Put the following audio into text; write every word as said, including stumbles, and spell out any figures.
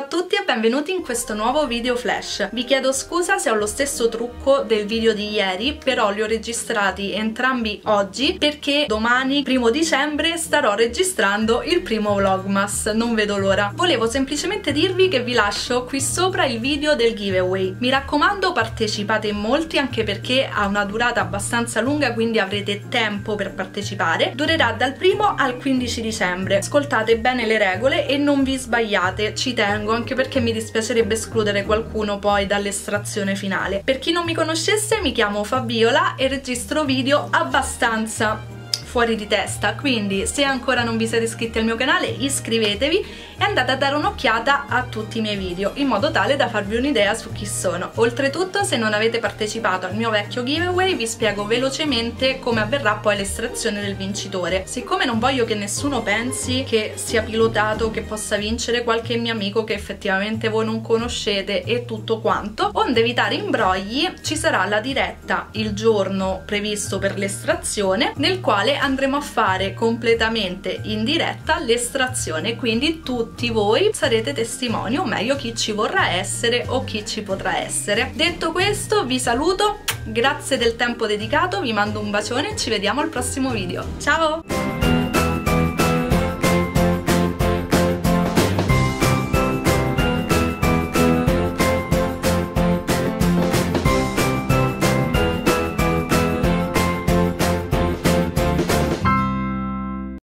Ciao a tutti e benvenuti in questo nuovo video flash. Vi chiedo scusa se ho lo stesso trucco del video di ieri, però li ho registrati entrambi oggi perché domani, primo dicembre, starò registrando il primo vlogmas, non vedo l'ora. Volevo semplicemente dirvi che vi lascio qui sopra il video del giveaway. Mi raccomando, partecipate in molti, anche perché ha una durata abbastanza lunga, quindi avrete tempo per partecipare. Durerà dal primo al quindici dicembre. Ascoltate bene le regole e non vi sbagliate, ci tengo, anche perché mi dispiacerebbe escludere qualcuno poi dall'estrazione finale. Per chi non mi conoscesse, mi chiamo Fabiola e registro video abbastanza fuori di testa, quindi se ancora non vi siete iscritti al mio canale iscrivetevi e andate a dare un'occhiata a tutti i miei video in modo tale da farvi un'idea su chi sono. Oltretutto, se non avete partecipato al mio vecchio giveaway, vi spiego velocemente come avverrà poi l'estrazione del vincitore. Siccome non voglio che nessuno pensi che sia pilotato, che possa vincere qualche mio amico che effettivamente voi non conoscete e tutto quanto, onde evitare imbrogli, ci sarà la diretta il giorno previsto per l'estrazione, nel quale andremo a fare completamente in diretta l'estrazione, quindi tutti voi sarete testimoni, o meglio chi ci vorrà essere o chi ci potrà essere. Detto questo, vi saluto, grazie del tempo dedicato, vi mando un bacione e ci vediamo al prossimo video. Ciao!